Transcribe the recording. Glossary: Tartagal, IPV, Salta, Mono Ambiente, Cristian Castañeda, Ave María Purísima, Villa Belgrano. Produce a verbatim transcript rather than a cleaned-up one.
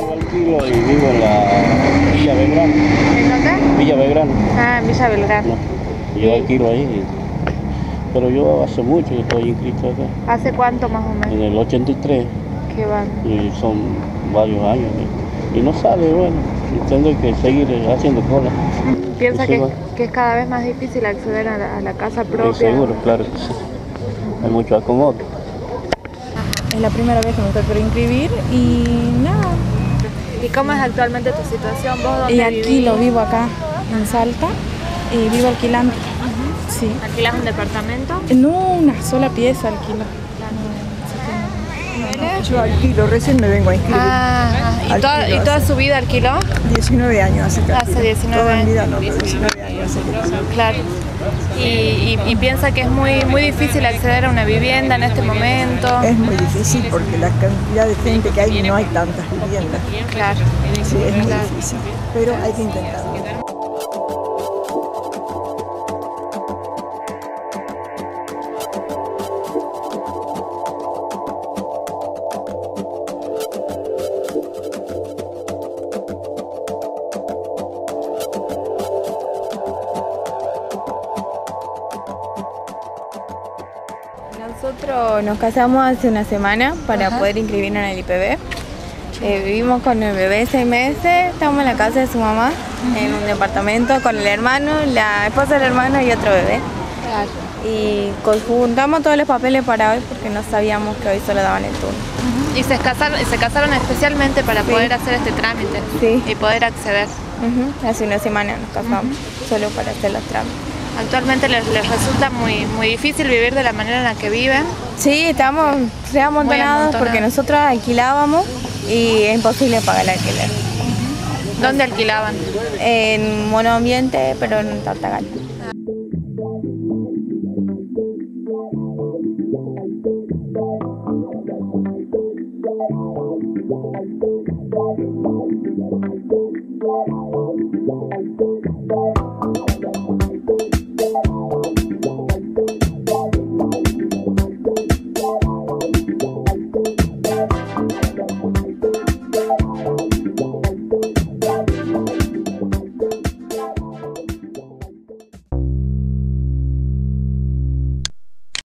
Alquilo y vivo en la Villa Belgrano. ¿En dónde? Villa Belgrano. Ah, Villa Belgrano. No, yo alquilo ahí. Pero yo hace mucho que estoy inscrito acá. ¿Hace cuánto más o menos? En el ochenta y tres. Qué bueno. Y son varios años. ¿Eh? Y no sale, bueno, tengo que seguir haciendo cola. ¿Piensa que, que es cada vez más difícil acceder a la, a la casa propia? Sí, seguro, claro que sí. Hay mucho acomodo. Es la primera vez que me estoy por inscribir y nada. ¿Y cómo es actualmente tu situación? ¿Vos dónde y aquí vivís? Lo vivo acá, en Salta, y vivo alquilando. Uh-huh. Sí. ¿Alquilas un departamento? No, una sola pieza alquilo. Yo alquilo, recién me vengo a inscribir. Ah, ¿y, alquilo, toda, ¿y toda su vida alquiló? diecinueve años hace que Hace diecinueve años. Vida, no, diecinueve años hace que claro. ¿Y, y, y piensa que es muy, muy difícil acceder a una vivienda en este momento? Es muy difícil porque la cantidad de gente que hay, no hay tantas viviendas. Claro. Sí, es muy claro. difícil, pero hay que intentarlo. Nosotros nos casamos hace una semana para Ajá. poder inscribirnos en el I P V. Eh, vivimos con el bebé seis meses, estamos en la casa de su mamá, Ajá. en un departamento con el hermano, la esposa del hermano y otro bebé. Claro. Y conjuntamos todos los papeles para hoy porque no sabíamos que hoy solo daban el turno. Ajá. ¿Y se casaron, se casaron especialmente para sí. poder hacer este trámite sí. y poder acceder? Ajá. Hace una semana nos casamos, Ajá. solo para hacer los trámites. ¿Actualmente les, les resulta muy, muy difícil vivir de la manera en la que viven? Sí, estamos re amontonados porque nosotros alquilábamos y es imposible pagar el alquiler. ¿Dónde alquilaban? En Mono Ambiente, pero en Tartagal. Ah.